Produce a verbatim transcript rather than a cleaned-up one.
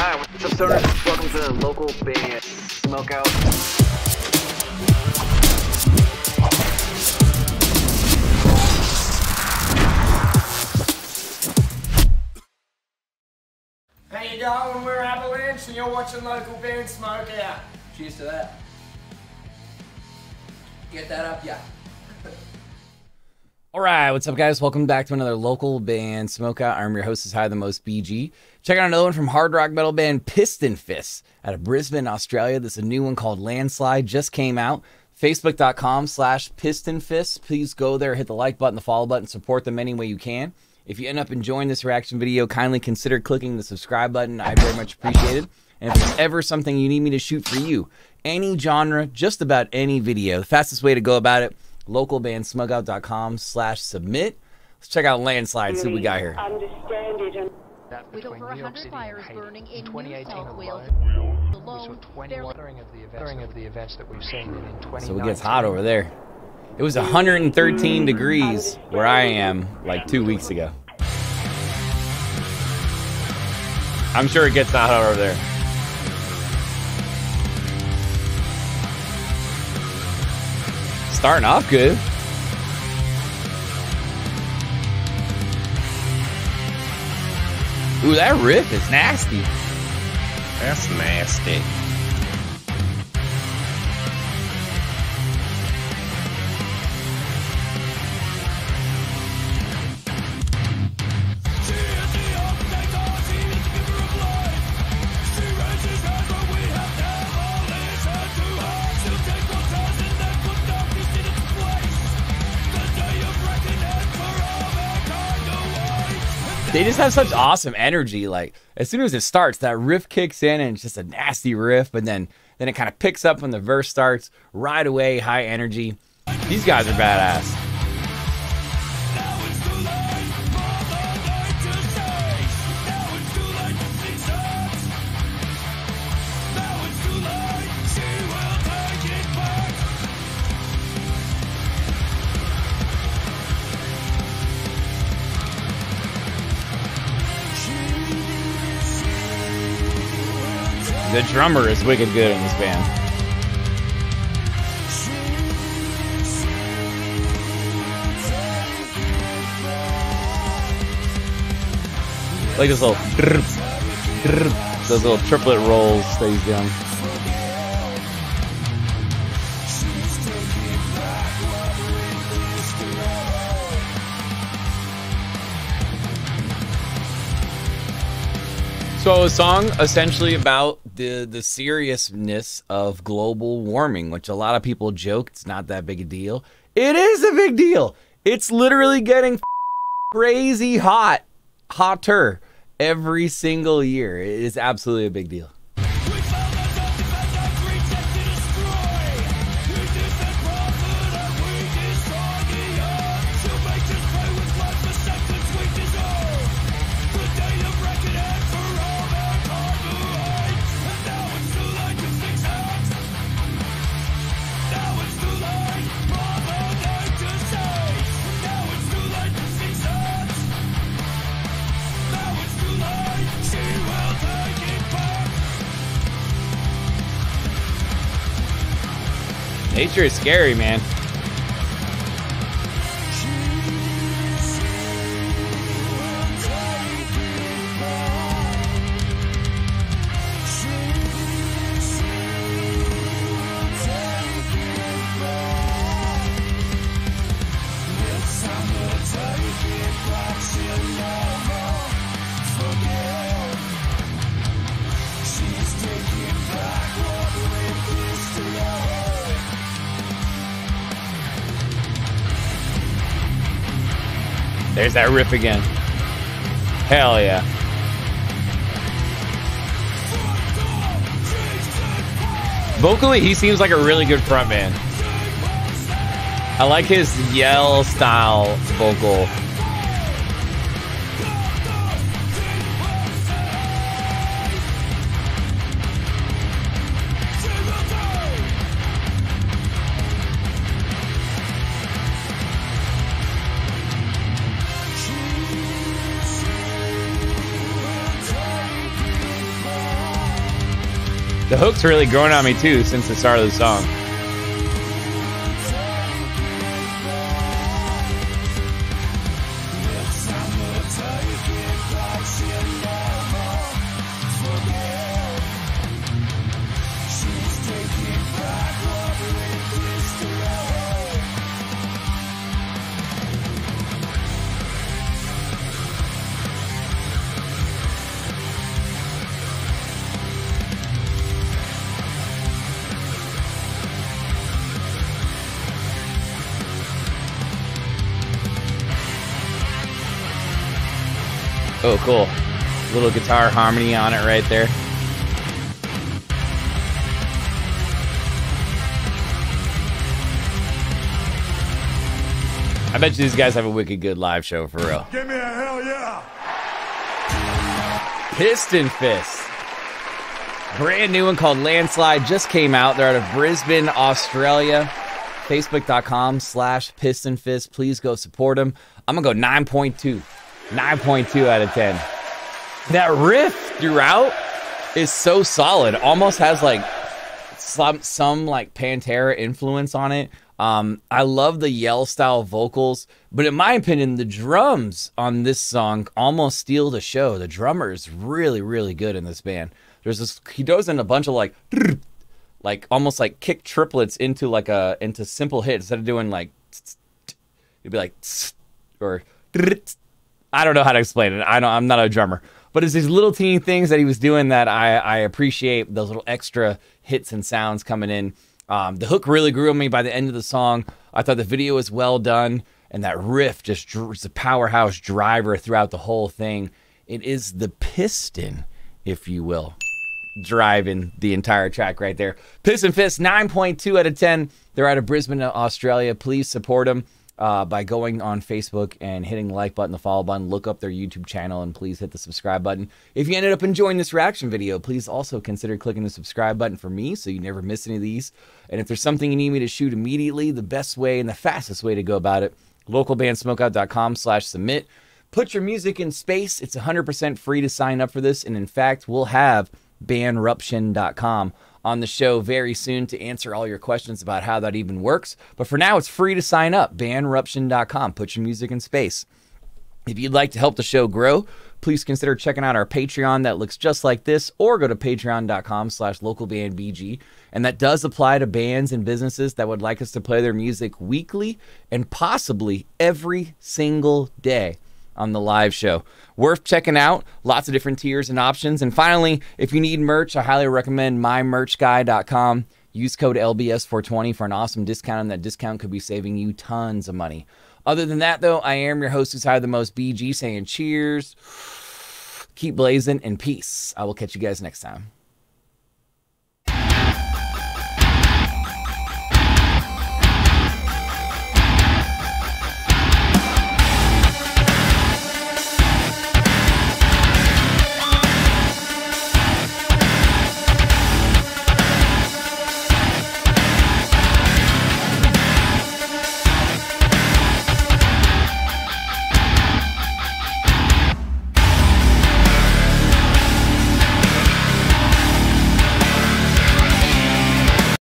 Hi, what's up, stoners? Welcome to the Local Band Smokeout. How you going? We're Avalanche and you're watching Local Band Smokeout. Cheers to that. Get that up, yeah. All right, what's up, guys? Welcome back to another Local Band Smokeout. I'm your host, is High the Most B G. Check out another one from hard rock metal band Piston Fists out of Brisbane, Australia. This is a new one called Landslide. Just came out. Facebook dot com slash Piston Fists. Please go there, hit the like button, the follow button, support them any way you can. If you end up enjoying this reaction video, kindly consider clicking the subscribe button. I very much appreciate it. And if there's ever something you need me to shoot for you, any genre, just about any video, the fastest way to go about it, local band smokeout dot com slash submit. Let's check out Landslide, see what we got here. Understand it. With over one hundred fires burning in New South Wales alone, so it gets hot over there. It was one hundred thirteen degrees where I am like two weeks ago. I'm sure it gets hot over there. Starting off good. Ooh, that riff is nasty. That's nasty. They just have such awesome energy. Like as soon as it starts, that riff kicks in and it's just a nasty riff, but then then it kind of picks up when the verse starts right away. High energy. These guys are badass. The drummer is wicked good in this band. Like this little drrr, drrr, those little triplet rolls that he's doing. So a song essentially about the the seriousness of global warming, which a lot of people joke it's not that big a deal. It is a big deal. It's literally getting crazy hot, hotter every single year. It is absolutely a big deal. Nature is scary, man. There's that riff again. Hell yeah. Vocally, he seems like a really good frontman. I like his yell style vocal. The hook's really grown on me too since the start of the song. Oh, cool. Little guitar harmony on it right there. I bet you these guys have a wicked good live show for real. Give me a hell yeah! Piston Fists. Brand new one called Landslide just came out. They're out of Brisbane, Australia. Facebook.com slash Piston Fists. Please go support them. I'm going to go nine point two. nine point two out of ten. That riff throughout is so solid. Almost has like some, some like Pantera influence on it. Um, I love the yell style vocals, but in my opinion, the drums on this song almost steal the show. The drummer is really, really good in this band. There's this, he goes in a bunch of like, like almost like kick triplets into like a, into simple hits. Instead of doing like, it'd be like, or I don't know how to explain it. I don't, I'm not a drummer. But it's these little teeny things that he was doing that I, I appreciate, those little extra hits and sounds coming in. Um, the hook really grew on me by the end of the song. I thought the video was well done, and that riff just was a powerhouse driver throughout the whole thing. It is the piston, if you will, driving the entire track right there. Piston Fists, nine point two out of ten. They're out of Brisbane, Australia. Please support them. Uh, by going on Facebook and hitting the like button, the follow button, look up their YouTube channel, and please hit the subscribe button. If you ended up enjoying this reaction video, please also consider clicking the subscribe button for me so you never miss any of these. And if there's something you need me to shoot immediately, the best way and the fastest way to go about it, localbandsmokeout.com slash submit. Put your music in space. It's one hundred percent free to sign up for this. And in fact, we'll have bandruption dot com on the show very soon to answer all your questions about how that even works. But for now, it's free to sign up. bandruption dot com. Put your music in space. If you'd like to help the show grow, please consider checking out our Patreon that looks just like this, or go to patreon.com slash localbandbg. And that does apply to bands and businesses that would like us to play their music weekly and possibly every single day on the live show. Worth checking out. Lots of different tiers and options. And finally, if you need merch, I highly recommend my merch guy dot com. Use code L B S four twenty for an awesome discount, and that discount could be saving you tons of money. Other than that, though, I am your host who's hired the most, B G, saying cheers, keep blazing, and peace. I will catch you guys next time.